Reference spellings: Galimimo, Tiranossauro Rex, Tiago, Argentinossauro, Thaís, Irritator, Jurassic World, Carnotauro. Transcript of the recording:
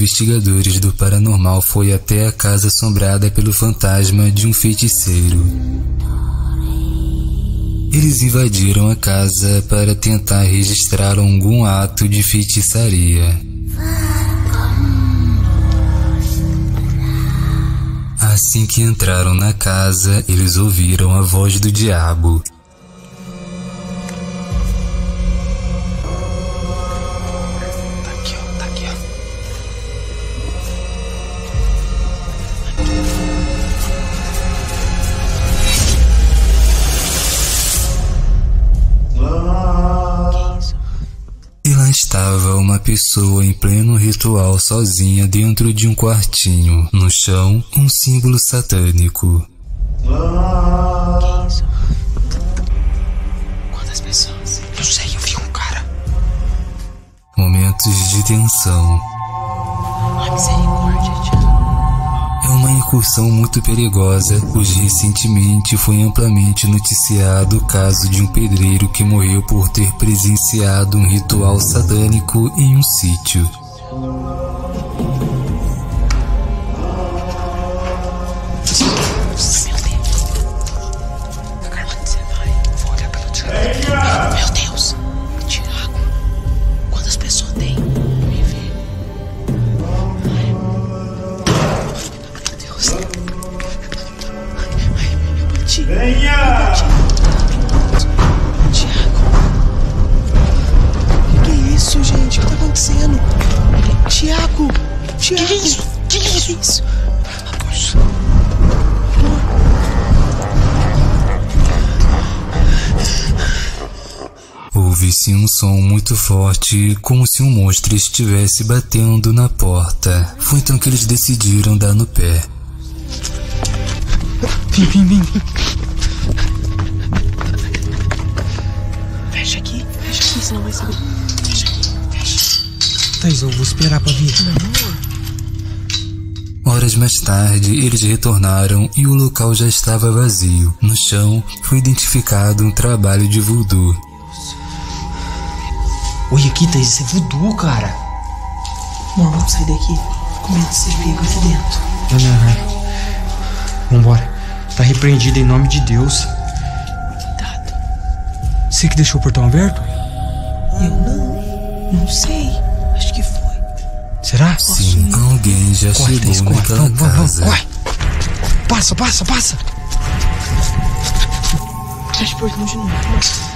investigadores do paranormal foi até a casa assombrada pelo fantasma de um feiticeiro. Eles invadiram a casa para tentar registrar algum ato de feitiçaria. Assim que entraram na casa, eles ouviram a voz do diabo. Estava uma pessoa em pleno ritual sozinha dentro de um quartinho. No chão, um símbolo satânico. Quantas pessoas? Eu sei, eu vi um cara. Momentos de tensão. É uma incursão muito perigosa, pois recentemente foi amplamente noticiado o caso de um pedreiro que morreu por ter presenciado um ritual satânico em um sítio. Meu Deus! Tiago, quantas pessoas tem? Venha! Tiago! Que é isso, gente? O que tá acontecendo? Tiago! Tiago! Que é isso? Que é isso? Poxa! Ouve-se um som muito forte, como se um monstro estivesse batendo na porta. Foi então que eles decidiram dar no pé. Vim. Fecha aqui, senão vai saber. Fecha. Thaís, eu vou esperar pra vir. Horas mais tarde, eles retornaram e o local já estava vazio. No chão, foi identificado um trabalho de voodoo. Olha aqui, Thaís, isso é voodoo, cara. Bom, vamos sair daqui. Com medo de ser pego aqui dentro. Não. Vambora. Tá repreendido em nome de Deus. Cuidado. Você que deixou o portão aberto? Eu não sei. Acho que foi. Será? Sim, alguém já chegou naquela casa. Corre. Passa. Fecha o portão de novo.